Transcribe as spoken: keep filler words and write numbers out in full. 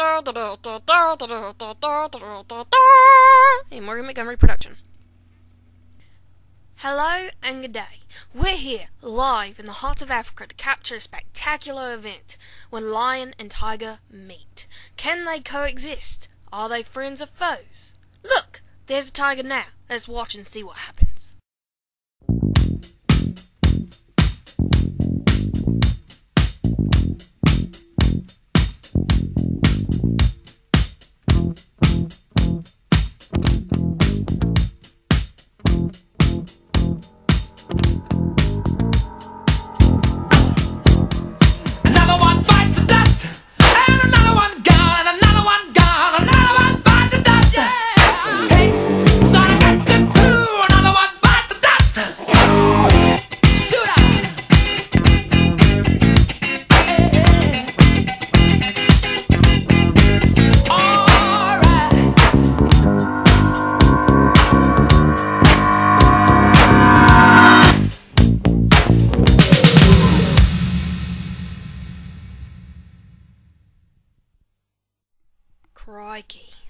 A Morgan Montgomery production. Hello and good day. We're here, live in the heart of Africa, to capture a spectacular event when lion and tiger meet. Can they coexist? Are they friends or foes? Look, there's a tiger now. Let's watch and see what happens. Crikey.